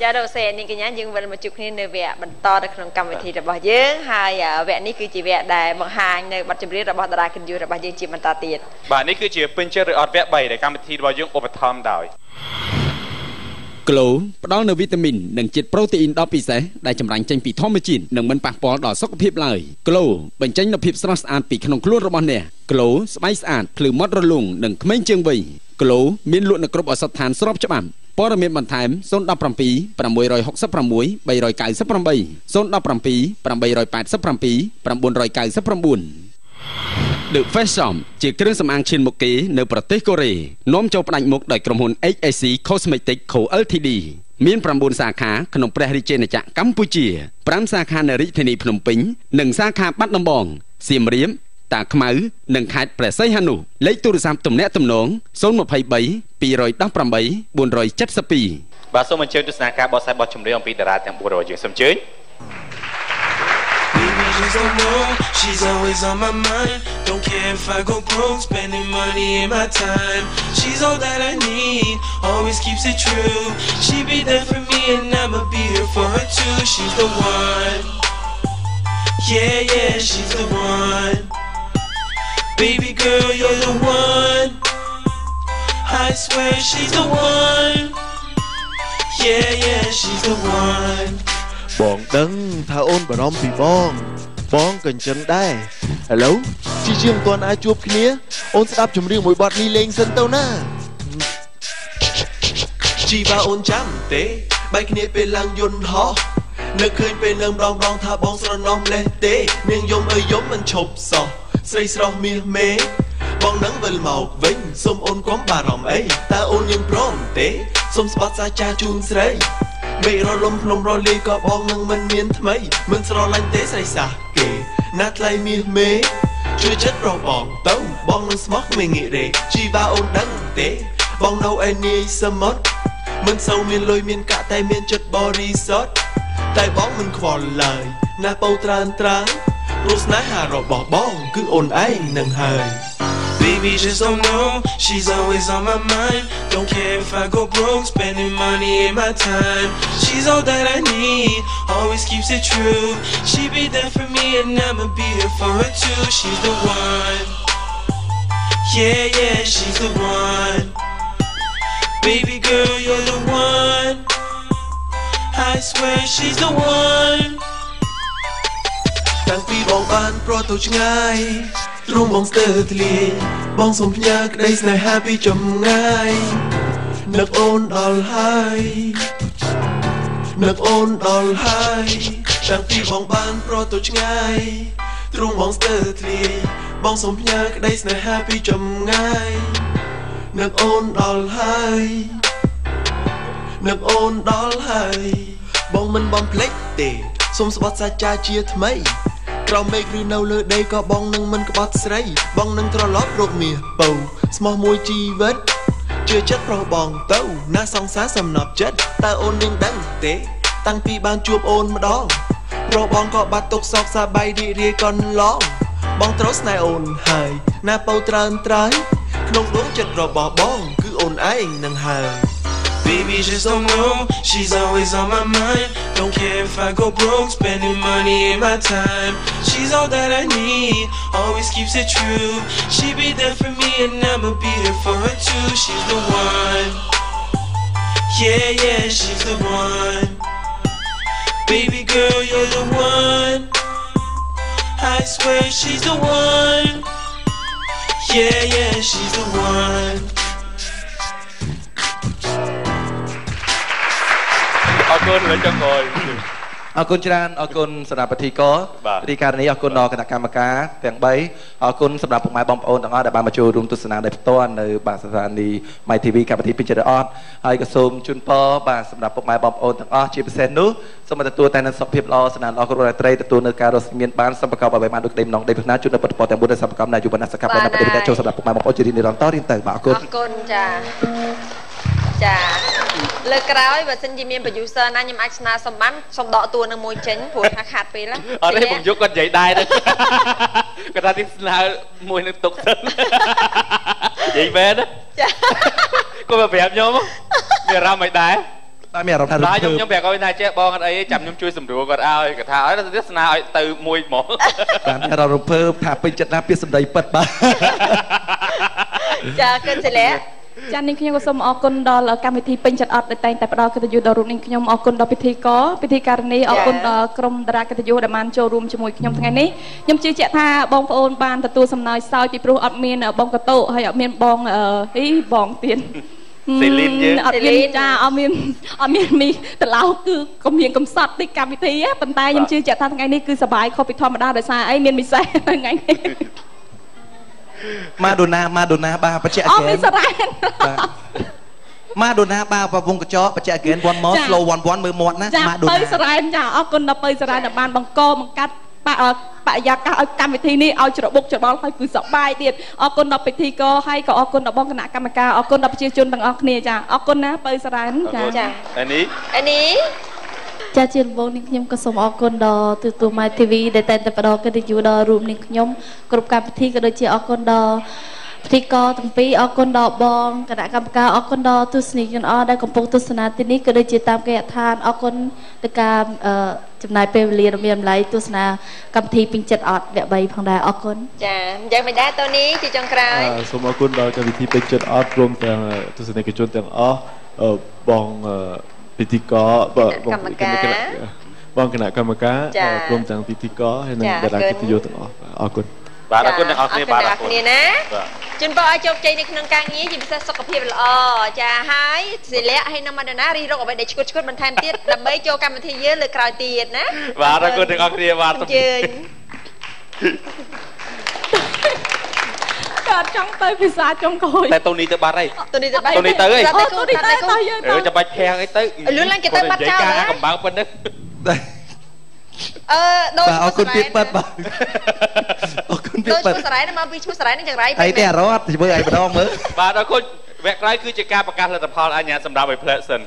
Chào đầu xe những cái nhãn dương vật mà chụp hình nơi vẽ bật to được trong cam vị thì là bao dương hai ở vẽ ní cứ chỉ vẽ đài bằng hàng nơi bật chụp riết là bao đài kinh dư là bao dương chỉ bật ta tiền. Bạn ní cứ chỉ bên chơi ở vẽ bảy để cam vị thì bao dương ôm thầm đảo. Clou đón nơi vitamin nâng chất protein đó bị sẻ đại chấm rãnh tranh bị thom mới chín nâng bên bạc bó đỏ sắc phép lời. Clou bệnh tranh là phép stress an bị khăn clou robot nè. Clou spice an khử mót rơ lùng nâng mấy chương vị. Clou miên luận nâng cướp ở sập thàn sốp chấp ẩm. Bó miên bản thám zone 17 656 797 zone 17 887 999 The Face Shop ជាគ្រឿងសម្អាងឈិនមុខគេនៅប្រទេសកូរ៉េនាំចូលផ្ដាច់មុខដោយក្រុមហ៊ុន HAC Cosmetic Co LTD មាន 9 សាខាក្នុងព្រះរាជាណាចក្រកម្ពុជា 5 សាខានៅរាជធានីភ្នំពេញនិងសាខាបាត់ដំបង សៀមរាប តាខ្មៅនិងខេត្តព្រះសីហនុលេខទូរស័ព្ទទំនាក់ទំនង 023 218 472 បាទសូមអញ្ជើញទស្សនាការបោះសាយបោះចម្រៀងអំពីតារាទាំង 4 របស់យើងសូមអញ្ជើញ She's on board, she's always on my mind. Don't care if I go broke, spending money and my time. She's all that I need, always keeps it true. She be there for me and I'ma be here for her too. She's the one, yeah, yeah, she's the one. Baby girl, you're the one. I swear she's the one, yeah, yeah, she's the one. Bọn đấng thao ôn bà rõm phì bóng cần chân đai. Hello, chị chưa toàn ai chụp kia. Ôn sẽ đáp chùm riêng mỗi bọt đi lên sân tàu na. Chị ba ôn chạm tế bạch kia bên làng dồn hó. Nơi khơi bên làng đong đong thả bóng sơ nông lên tế. Nên dông ơi dông mình chụp sọ xây sọ mìa mê. Bọn đấng vần màu vinh xông ôn quắm bà rõm ấy. Ta ôn nhưng bóng tế xông spot xa cha chun srei. Bây rô lông lông rô lê có bóng nâng mân miên thmây. Mân sơ rô lanh tế xảy xa kê. Nát lai mê mê. Chưa chất rô bóng tông. Bóng nâng smóc mê nghị rê. Chi ba ôn đăng tế. Bóng nâu ai nê sơ mất. Mân sâu miên lôi miên cả tay miên chất bò ri sót. Tại bóng mân khỏa lời. Nà bầu trang trang. Rô sná hà rô bỏ bóng. Cứ ôn ai nâng hời. Baby just don't know, she's always on my mind. Don't care if I go broke, spending money and my time. She's all that I need, always keeps it true. She be there for me and I'ma be here for her too. She's the one, yeah, yeah, she's the one. Baby girl, you're the one. I swear she's the one. Tang pi bong ban pro touch ngai. Trong bóng sơ thịt, bóng sống nhạc đây này happy chấm ngay. Nước ôn đòn hai, nước ôn đòn hai. Đang tìm bóng ban pro tổ chức ngay. Trong bóng sơ thịt, bóng sống nhạc đây này happy chấm ngay. Nước ôn đòn hai, nước ôn đòn hai. Bóng mình bóng plek tê, sống spot xa cha chia thmây. Trong mê rưu nâu lơ đây có bóng nâng mân có bọt srei. Bóng nâng trò lót rột mìa bầu. Small môi chi vết. Chưa chất rò bóng tâu. Ná song xá xâm nọp chất. Ta ôn ninh đăng tế. Tăng pi ban chuộp ôn mà đong. Rò bóng có bát tục sọc xa bay đi ria con lóng. Bóng trốt này ôn hài. Ná bầu trang trái. Nông đốn chất rò bỏ bóng. Cứ ôn ái nâng hài. Baby just don't know, she's always on my mind. Don't care if I go broke, spending money and my time. She's all that I need, always keeps it true. She be there for me and I'ma be here for her too. She's the one, yeah, yeah, she's the one. Baby girl, you're the one. I swear she's the one. Yeah, yeah, she's the one. Ơn với cho ngồi. Ơn Chan, ơn Sơn Đạp Thị Có. Đi ca này ơn đó cả cam cá, tiếng bấy. Ơn Sơn Đạp Phụng Mai Bông Ôn, đã ba mà chơi rung tu Sơn Đạp Đẹp Toan ở bà Sơn Đạp đi MYTV cam thị Picture On. Hai cái zoom chun po bà Sơn Đạp Phụng Mai Bông Ôn, tiếng chia sẻ nữa. Xong mà tụi tay nó sắp hiệp lo Sơn Đạp lo có trai tụi nó caro miền bán sắp cao bà bè mang được đêm nóng đêm nát chun nó bật bò tiếng buôn sắp cao này chụp bắn sắp cao này bật đi cho Sơn Đạp Phụng Mai Bông Ôn chỉ đi đi đón to đi tới bà ơn. Ơn cha. Cha. Lời cãi và xin chị miền producer na nhưng anh na xong bán xong đọ tua nâng môi chính phù hạt hạt về lắm. Ở đây mình giúp con dậy đai đó. Người ta tin là môi nó tục thân. Vậy về đó. Cô mà vẽ nhóm không? Mày ra mày đái. ta mẹ rập thành lá nhung nhung bè coi này che bong ấy chậm nhung chui sầm rùa còn ao cả tháo ấy rất na từ mùi mỏ ta mẹ rập rập phơ thả pin chật na pin sầm đầy bật ba cha cơn sẽ lẽ cha ninh khi nhung sầm ao côn đo là cam thi pin chật ọt để tay đo cái tiêu đo rùn ninh khi nhung ao côn đo thi có thi carni ao côn krom dra cái tiêu đo man show room cho mùi khi nhung thằng này nhung chưa che tha bong phôn ban tụi sầm nói soi bị pro ọt miên bong cái tổ hay ọt miên bong ấy bong tiền Celine cha ôm miên mi từ lâu cứ công hiền công sọt đi cam thì á bàn tay nhưng chưa chạy thang ngày nay cứ sờ bài không bị thom mà đau đời xa ấy miên mi say ngày nay Madonna ba bắt chạy ôm mi sờ bài Madonna ba và vùng cái chó bắt chạy kiến one more slow one mười một nè Madonna tới sờ bài chả ôm con đập tới sờ bài đập bàn bằng co bằng cắt bạn già cả cam thi này ao chợ bốc chợ bón phải cứ sập bài tiền ao con đập thi co hay có ao con đập bong cái nạc cam ca ao con đập chia chun bằng ao kia cha ao con á bơi sải cha anh ấy cha chuyên vô ninh nhung có sống ao con đò từ từ MYTV để tên tập đò cái tiêu đò room ninh nhung group cam thi cái đôi chia ao con đò thi co thằng pi ao con đò bong cái nạc cam ca ao con đò tu sni chân ao đây còn phong tu sna tin ní cái đôi chia tam cái than ao con tất cả chấm này về liền làm việc lấy tôi là cầm thi pin chật ọt vẽ bay phong đài ọt con. Chà, giờ mình đã Tony chị Trần Crai. Số máu con đòi cầm thi pin chật ọt gồm rằng tôi sẽ này cái chôn rằng ở bong piti có bong cái nạ cầm cá gồm rằng piti có hay là đặt cái tiêu tượng ọt con. Bà đã con đang ọt này bà đã con. Chúng tôi ở trong chơi này nâng cao nhí thì mình sẽ sọc cặp hiệp là chà hái gì lẽ hay nông Madonna đi rồi vậy để chút mình tham tiết làm mấy cho cam thì dưới lực còi tiền á và ra con được ăn kia và trong tới visa trong coi tại Tony tới ba đây Tony tới ấy cho bạch khe ấy tới luôn lên cái tới bắt trao á cầm bao bên đấy đôi con biết bắt bao tôi chú sải này mà bị chú sải này chẳng rải thấy cái rót thì mới ai mà đo mới bà đó cô vẹt rải cứ chỉ ca bạc ca là tập hall anh nhà sầm đào về pleasant